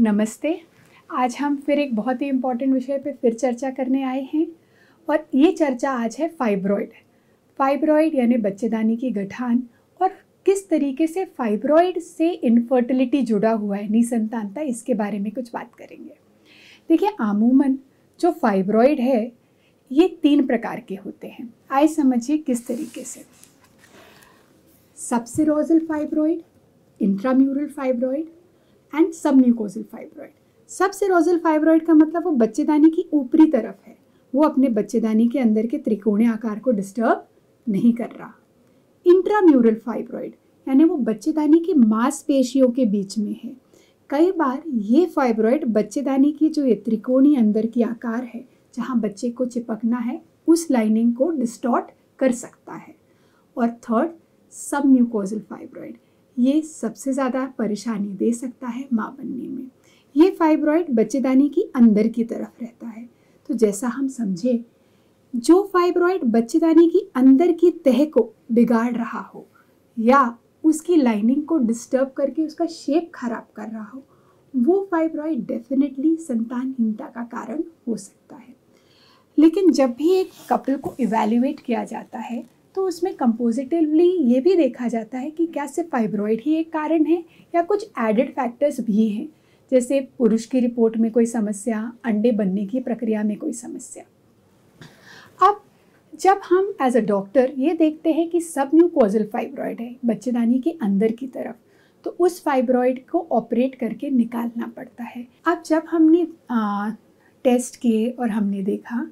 नमस्ते। आज हम फिर एक बहुत ही इम्पॉर्टेंट विषय पे फिर चर्चा करने आए हैं और ये चर्चा आज है फाइब्रॉइड। फाइब्रॉइड यानी बच्चेदानी की गठान और किस तरीके से फाइब्रॉइड से इनफर्टिलिटी जुड़ा हुआ है, निसंतानता, इसके बारे में कुछ बात करेंगे। देखिए, आमूमन जो फाइब्रॉइड है ये 3 प्रकार के होते हैं। आइए समझिए किस तरीके से। Subserosal fibroid, intramural fibroid and submucosal fibroid. Subserosal fibroid का मतलब वो बच्चेदानी की ऊपरी तरफ है, वो अपने बच्चेदानी के अंदर के त्रिकोणीय आकार को डिस्टर्ब नहीं कर रहा। इंट्राम्यूरल फाइब्रॉइड यानी वो बच्चेदानी की मांसपेशियों के बीच में है। कई बार ये फाइब्रॉइड बच्चेदानी की जो ये त्रिकोणी अंदर की आकार है जहाँ बच्चे को चिपकना है उस लाइनिंग को डिस्टॉर्ट कर सकता है। और थर्ड, सबम्यूकोजल फाइब्रॉइड, ये सबसे ज़्यादा परेशानी दे सकता है माँ बनने में। ये फाइब्रॉइड बच्चेदानी की अंदर की तरफ रहता है। तो जैसा हम समझे, जो फाइब्रॉइड बच्चेदानी की अंदर की तह को बिगाड़ रहा हो या उसकी लाइनिंग को डिस्टर्ब करके उसका शेप खराब कर रहा हो, वो फाइब्रॉइड डेफिनेटली संतानहीनता का कारण हो सकता है। लेकिन जब भी एक कपल को इवेल्युएट किया जाता है तो उसमें कंपोजिटिवली ये भी देखा जाता है कि क्या सिर्फ फाइब्रॉइड ही एक कारण है या कुछ एडेड फैक्टर्स भी हैं, जैसे पुरुष की रिपोर्ट में कोई समस्या, अंडे बनने की प्रक्रिया में कोई समस्या। अब जब हम एज अ डॉक्टर ये देखते हैं कि सबम्यूकोजल फाइब्रॉइड है बच्चेदानी के अंदर की तरफ, तो उस फाइब्रॉइड को ऑपरेट करके निकालना पड़ता है। अब जब हमने टेस्ट किए और हमने देखा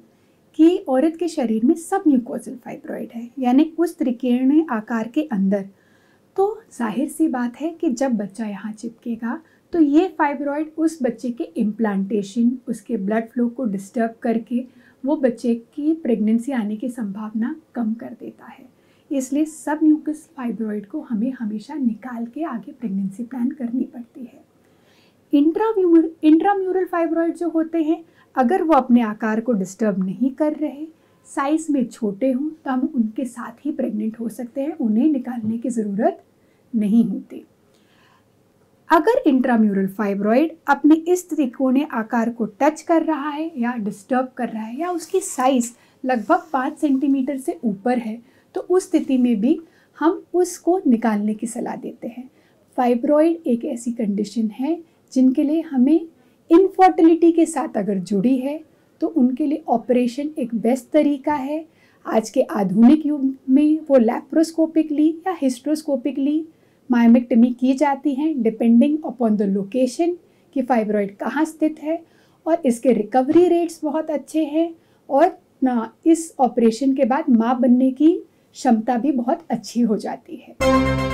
कि औरत के शरीर में सबम्यूकोजल फाइब्रॉइड है यानी उस त्रिकोणीय आकार के अंदर, तो जाहिर सी बात है कि जब बच्चा यहाँ चिपकेगा तो ये फाइब्रॉइड उस बच्चे के इम्प्लांटेशन, उसके ब्लड फ्लो को डिस्टर्ब करके वो बच्चे की प्रेगनेंसी आने की संभावना कम कर देता है। इसलिए सबम्यूकोजल फाइब्रॉइड को हमें हमेशा निकाल के आगे प्रेगनेंसी प्लान करनी पड़ती है। इंट्राम्यूरल फाइब्रॉइड जो होते हैं, अगर वो अपने आकार को डिस्टर्ब नहीं कर रहे, साइज में छोटे हों, तो हम उनके साथ ही प्रेग्नेंट हो सकते हैं, उन्हें निकालने की ज़रूरत नहीं होती। अगर इंट्राम्यूरल फाइब्रॉइड अपने इस त्रिकोणीय आकार को टच कर रहा है या डिस्टर्ब कर रहा है या उसकी साइज़ लगभग 5 सेंटीमीटर से ऊपर है, तो उस स्थिति में भी हम उसको निकालने की सलाह देते हैं। फाइब्रॉइड एक ऐसी कंडीशन है जिनके लिए हमें इनफर्टिलिटी के साथ अगर जुड़ी है तो उनके लिए ऑपरेशन एक बेस्ट तरीका है। आज के आधुनिक युग में वो लैप्रोस्कोपिकली या हिस्ट्रोस्कोपिकली मायोमेक्टमी की जाती है, डिपेंडिंग अपॉन द लोकेशन कि फाइब्रॉइड कहाँ स्थित है, और इसके रिकवरी रेट्स बहुत अच्छे हैं और ना इस ऑपरेशन के बाद माँ बनने की क्षमता भी बहुत अच्छी हो जाती है।